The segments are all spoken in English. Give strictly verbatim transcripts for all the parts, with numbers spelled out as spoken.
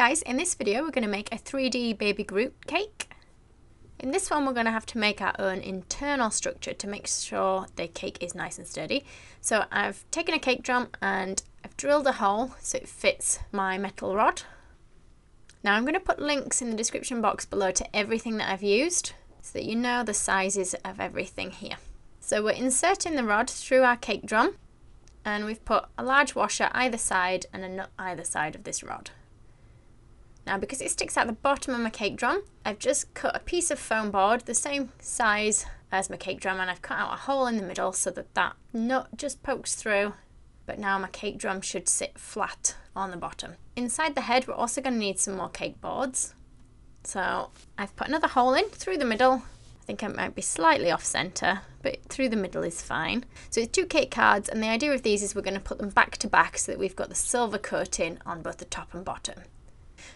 guys, in this video we're going to make a three D baby Groot cake. In this one we're going to have to make our own internal structure to make sure the cake is nice and sturdy. So I've taken a cake drum and I've drilled a hole so it fits my metal rod. Now I'm going to put links in the description box below to everything that I've used so that you know the sizes of everything here. So we're inserting the rod through our cake drum, and we've put a large washer either side and a nut either side of this rod. Now because it sticks out the bottom of my cake drum, I've just cut a piece of foam board the same size as my cake drum, and I've cut out a hole in the middle so that that nut just pokes through, but now my cake drum should sit flat on the bottom. Inside the head we're also going to need some more cake boards. So I've put another hole in through the middle. I think it might be slightly off centre, but through the middle is fine. So it's two cake cards, and the idea of these is we're going to put them back to back so that we've got the silver coating on both the top and bottom.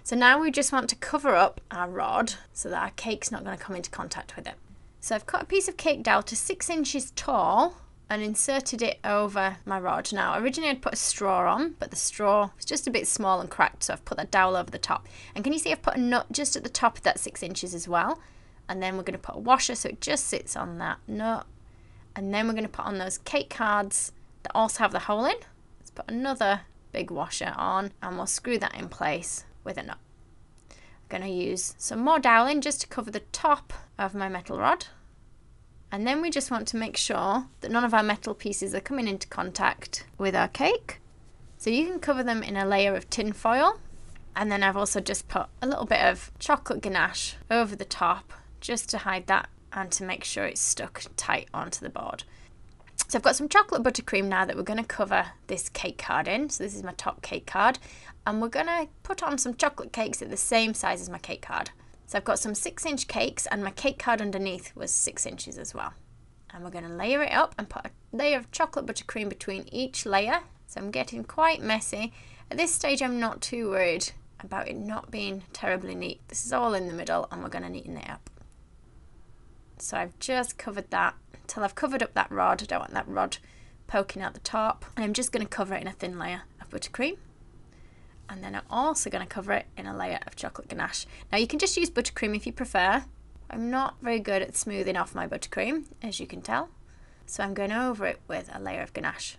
So now we just want to cover up our rod so that our cake's not going to come into contact with it. So I've cut a piece of cake dough six inches tall and inserted it over my rod. Now originally I'd put a straw on, but the straw was just a bit small and cracked, so I've put that dowel over the top. And can you see I've put a nut just at the top of that six inches as well? And then we're going to put a washer so it just sits on that nut. And then we're going to put on those cake cards that also have the hole in. Let's put another big washer on and we'll screw that in place with a nut. I'm going to use some more doweling just to cover the top of my metal rod. And then we just want to make sure that none of our metal pieces are coming into contact with our cake. So you can cover them in a layer of tin foil. And then I've also just put a little bit of chocolate ganache over the top just to hide that and to make sure it's stuck tight onto the board. So I've got some chocolate buttercream now that we're going to cover this cake card in. So this is my top cake card, and we're going to put on some chocolate cakes at the same size as my cake card. So I've got some six inch cakes, and my cake card underneath was six inches as well. And we're going to layer it up and put a layer of chocolate buttercream between each layer. So I'm getting quite messy. At this stage I'm not too worried about it not being terribly neat. This is all in the middle and we're going to neaten it up. So I've just covered that till I've covered up that rod. I don't want that rod poking out the top, and I'm just going to cover it in a thin layer of buttercream, and then I'm also going to cover it in a layer of chocolate ganache. Now you can just use buttercream if you prefer. I'm not very good at smoothing off my buttercream, as you can tell, so I'm going over it with a layer of ganache.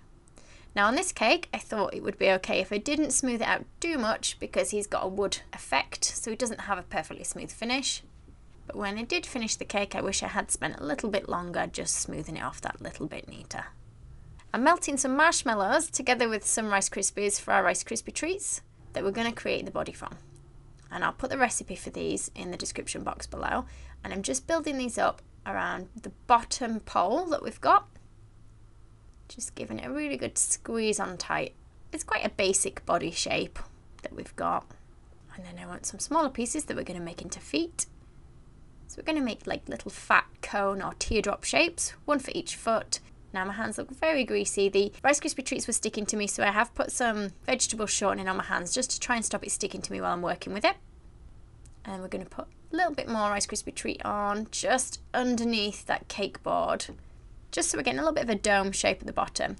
Now on this cake I thought it would be okay if I didn't smooth it out too much because he's got a wood effect, so he doesn't have a perfectly smooth finish. But when I did finish the cake, I wish I had spent a little bit longer just smoothing it off that little bit neater. I'm melting some marshmallows together with some Rice Krispies for our Rice Krispie treats that we're going to create the body from. And I'll put the recipe for these in the description box below. And I'm just building these up around the bottom pole that we've got. Just giving it a really good squeeze on tight. It's quite a basic body shape that we've got. And then I want some smaller pieces that we're going to make into feet. So we're going to make like little fat cone or teardrop shapes, one for each foot. Now my hands look very greasy. The Rice Krispie treats were sticking to me, so I have put some vegetable shortening on my hands just to try and stop it sticking to me while I'm working with it. And we're going to put a little bit more Rice Krispie treat on just underneath that cake board, just so we're getting a little bit of a dome shape at the bottom.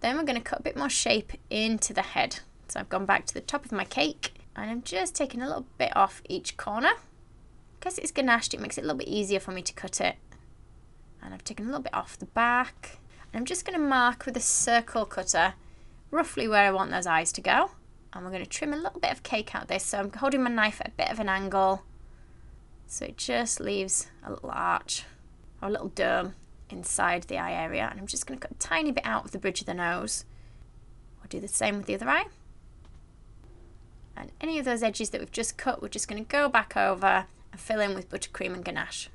Then we're going to cut a bit more shape into the head. So I've gone back to the top of my cake and I'm just taking a little bit off each corner. Because it's ganached, it makes it a little bit easier for me to cut it. And I've taken a little bit off the back. And I'm just going to mark with a circle cutter roughly where I want those eyes to go. And we're going to trim a little bit of cake out this. So I'm holding my knife at a bit of an angle. So it just leaves a little arch or a little dome inside the eye area. And I'm just going to cut a tiny bit out of the bridge of the nose. We'll do the same with the other eye. And any of those edges that we've just cut, we're just going to go back over and fill in with buttercream and ganache.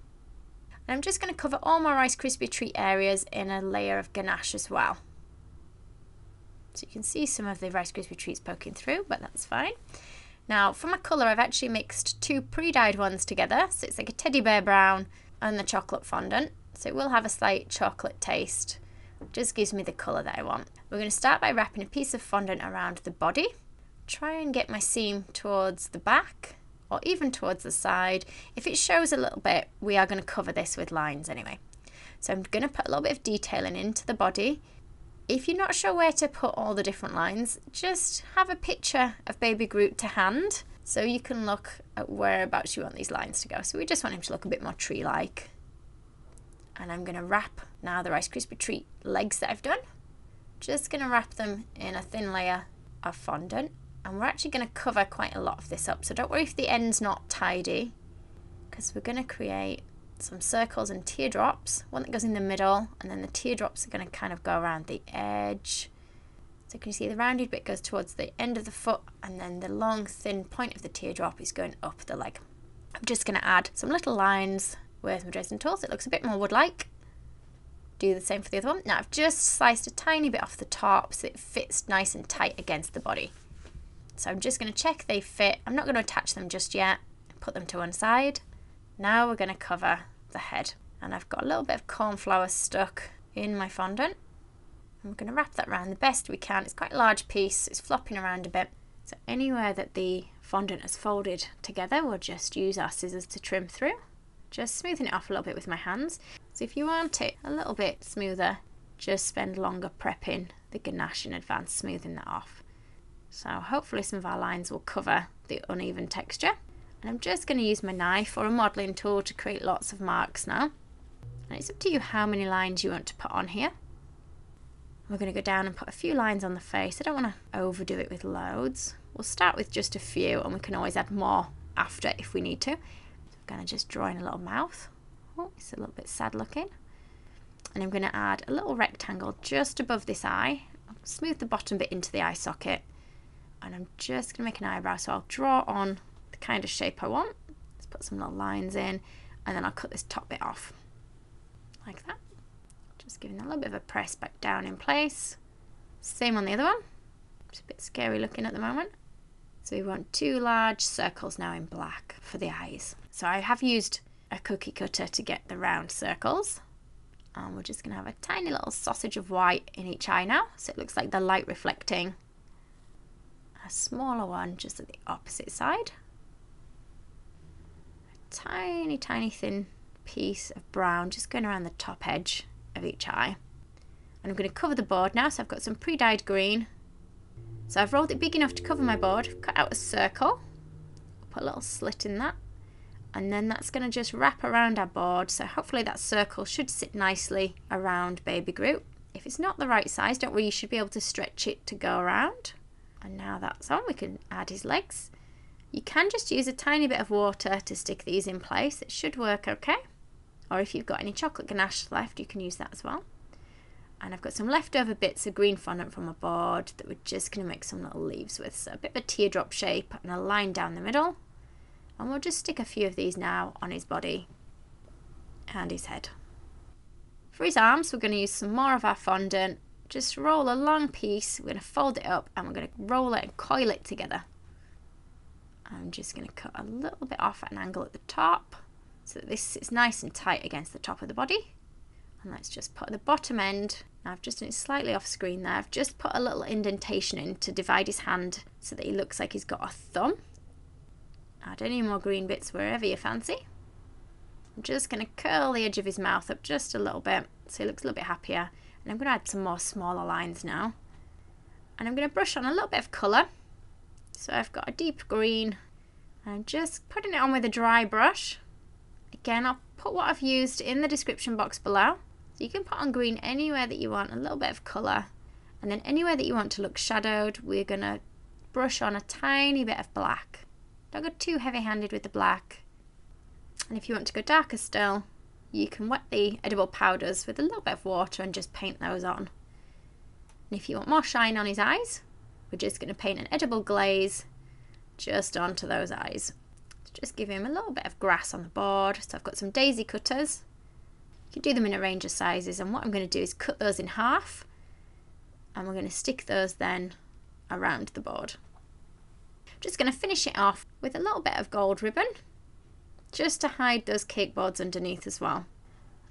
And I'm just going to cover all my Rice Krispie treat areas in a layer of ganache as well. So you can see some of the Rice Krispie treats poking through, but that's fine. Now for my colour I've actually mixed two pre-dyed ones together, so it's like a teddy bear brown and the chocolate fondant, so it will have a slight chocolate taste. It just gives me the colour that I want. We're going to start by wrapping a piece of fondant around the body. Try and get my seam towards the back, or even towards the side. If it shows a little bit, we are going to cover this with lines anyway. So I'm going to put a little bit of detailing into the body. If you're not sure where to put all the different lines, just have a picture of baby Groot to hand So you can look at whereabouts you want these lines to go. So we just want him to look a bit more tree-like. And I'm going to wrap now the Rice Krispie Treat legs that I've done. Just going to wrap them in a thin layer of fondant. And we're actually going to cover quite a lot of this up. So don't worry if the end's not tidy, because we're going to create some circles and teardrops. One that goes in the middle, and then the teardrops are going to kind of go around the edge. So you can see the rounded bit goes towards the end of the foot, and then the long thin point of the teardrop is going up the leg. I'm just going to add some little lines with my Dresden tools. It looks a bit more wood-like. Do the same for the other one. Now I've just sliced a tiny bit off the top so it fits nice and tight against the body. So I'm just going to check they fit. I'm not going to attach them just yet. Put them to one side. Now we're going to cover the head. And I've got a little bit of cornflower stuck in my fondant. And we're going to wrap that around the best we can. It's quite a large piece. It's flopping around a bit. So anywhere that the fondant has folded together, we'll just use our scissors to trim through. Just smoothing it off a little bit with my hands. So if you want it a little bit smoother, just spend longer prepping the ganache in advance, smoothing that off. So hopefully some of our lines will cover the uneven texture. And I'm just going to use my knife or a modelling tool to create lots of marks now. And it's up to you how many lines you want to put on here. We're going to go down and put a few lines on the face. I don't want to overdo it with loads. We'll start with just a few, and we can always add more after if we need to. So I'm going to just draw in a little mouth. Oh, it's a little bit sad looking. And I'm going to add a little rectangle just above this eye. I'll smooth the bottom bit into the eye socket. And I'm just going to make an eyebrow, so I'll draw on the kind of shape I want. Let's put some little lines in, and then I'll cut this top bit off, like that. Just giving that a little bit of a press back down in place. Same on the other one. It's a bit scary looking at the moment. So we want two large circles now in black for the eyes. So I have used a cookie cutter to get the round circles. And we're just going to have a tiny little sausage of white in each eye now. So it looks like the light reflecting. A smaller one just at the opposite side. A tiny, tiny thin piece of brown just going around the top edge of each eye. And I'm going to cover the board now, so I've got some pre-dyed green. So I've rolled it big enough to cover my board, cut out a circle, put a little slit in that, and then that's going to just wrap around our board. So hopefully that circle should sit nicely around Baby Groot. If it's not the right size, don't worry, you should be able to stretch it to go around. And now that's on, we can add his legs. You can just use a tiny bit of water to stick these in place. It should work okay. Or if you've got any chocolate ganache left, you can use that as well. And I've got some leftover bits of green fondant from a board that we're just going to make some little leaves with. So a bit of a teardrop shape and a line down the middle. And we'll just stick a few of these now on his body and his head. For his arms, we're going to use some more of our fondant. Just roll a long piece, we're going to fold it up, and we're going to roll it and coil it together. I'm just going to cut a little bit off at an angle at the top, so that this sits nice and tight against the top of the body. And let's just put the bottom end, now I've just done it slightly off screen there, I've just put a little indentation in to divide his hand so that he looks like he's got a thumb. Add any more green bits wherever you fancy. I'm just going to curl the edge of his mouth up just a little bit, so he looks a little bit happier. And I'm going to add some more smaller lines now. And I'm going to brush on a little bit of colour. So I've got a deep green. And I'm just putting it on with a dry brush. Again, I'll put what I've used in the description box below. So you can put on green anywhere that you want, a little bit of colour. And then anywhere that you want to look shadowed, we're going to brush on a tiny bit of black. Don't go too heavy-handed with the black. And if you want to go darker still, you can wet the edible powders with a little bit of water and just paint those on. And if you want more shine on his eyes, we're just going to paint an edible glaze just onto those eyes. So just give him a little bit of grass on the board. So I've got some daisy cutters. You can do them in a range of sizes, and what I'm going to do is cut those in half, and we're going to stick those then around the board. I'm just going to finish it off with a little bit of gold ribbon, just to hide those cake boards underneath as well.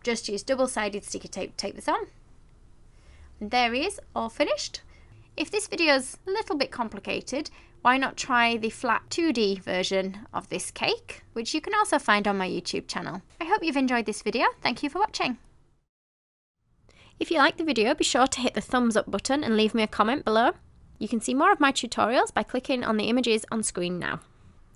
Just use double-sided sticky tape to tape this on. And there he is, all finished. If this video's a little bit complicated, why not try the flat two D version of this cake, which you can also find on my YouTube channel. I hope you've enjoyed this video. Thank you for watching. If you liked the video, be sure to hit the thumbs up button and leave me a comment below. You can see more of my tutorials by clicking on the images on screen now.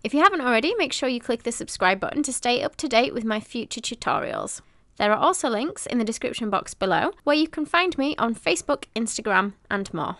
If you haven't already, make sure you click the subscribe button to stay up to date with my future tutorials. There are also links in the description box below where you can find me on Facebook, Instagram and more.